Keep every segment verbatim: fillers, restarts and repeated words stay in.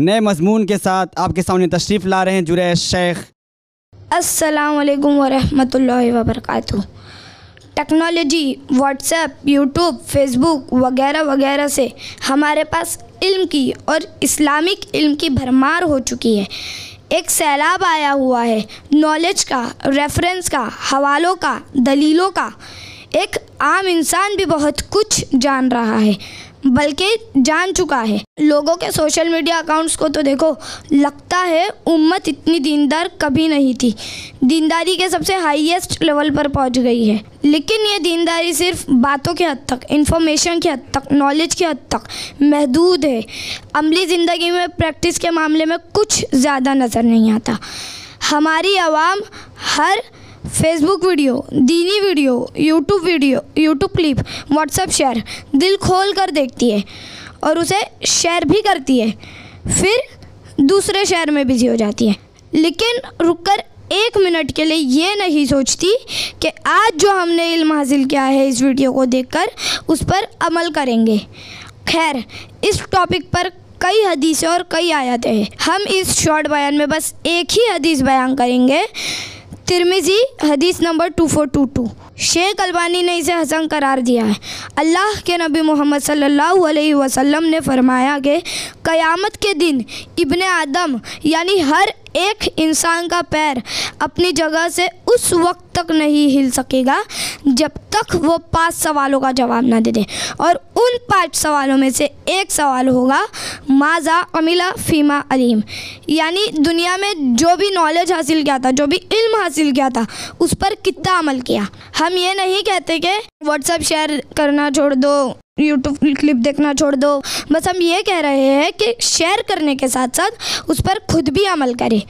नए मजमून के साथ आपके सामने तशरीफ़ ला रहे हैं जुर्राह शेख। अस्सलामु अलैकुम वरहमतुल्लाहि वबरकातुहू। टेक्नोलॉजी, व्हाट्सएप, यूट्यूब, फेसबुक वगैरह वगैरह से हमारे पास इल्म की और इस्लामिक इल्म की भरमार हो चुकी है। एक सैलाब आया हुआ है नॉलेज का, रेफरेंस का, हवालों का, दलीलों का। एक आम इंसान भी बहुत कुछ जान रहा है, बल्कि जान चुका है। लोगों के सोशल मीडिया अकाउंट्स को तो देखो, लगता है उम्मत इतनी दीनदार कभी नहीं थी। दीनदारी के सबसे हाईएस्ट लेवल पर पहुंच गई है। लेकिन ये दीनदारी सिर्फ बातों के हद तक, इंफॉर्मेशन के हद तक, नॉलेज के हद तक महदूद है। अमली ज़िंदगी में प्रैक्टिस के मामले में कुछ ज़्यादा नज़र नहीं आता। हमारी आवाम हर फेसबुक वीडियो, दीनी video, YouTube video, YouTube clip, WhatsApp share दिल खोल कर देखती है और उसे शेयर भी करती है, फिर दूसरे शेयर में बिजी हो जाती है, लेकिन रुककर एक मिनट के लिए ये नहीं सोचती कि आज जो हमने इल्म हासिल किया है इस वीडियो को देखकर उस पर अमल करेंगे। खैर, इस टॉपिक पर कई हदीसें और कई आयतें हैं। हम इस शॉर्ट बयान में बस एक ही हदीस बयान करेंगे, तिरमिजी हदीस number two four two two. शेख अलबानी ने इसे हसन करार दिया है। अल्लाह के नबी मोहम्मद सल्लल्लाहु अलैहि वसल्लम ने फरमाया कि क़यामत के दिन इब्ने आदम यानी हर एक इंसान का पैर अपनी जगह से उस वक्त तक नहीं हिल सकेगा जब तक वो पाँच सवालों का जवाब ना दे दे, और उन पाँच सवालों में से एक सवाल होगा माजा अमिला फीमा अलीम, यानी दुनिया में जो भी नॉलेज हासिल किया था, जो भी इल्म हासिल किया था, उस पर कितना अमल किया। हम ये नहीं कहते कि व्हाट्सएप शेयर करना छोड़ दो, यूट्यूब क्लिप देखना छोड़ दो, बस हम ये कह रहे हैं कि शेयर करने के साथ साथ उस पर खुद भी अमल करें।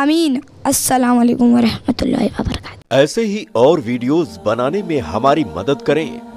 आमीन। अस्सलाम वालेकुम वरहमतुल्लाहि वबरकातुहू। ऐसे ही और वीडियोस बनाने में हमारी मदद करें।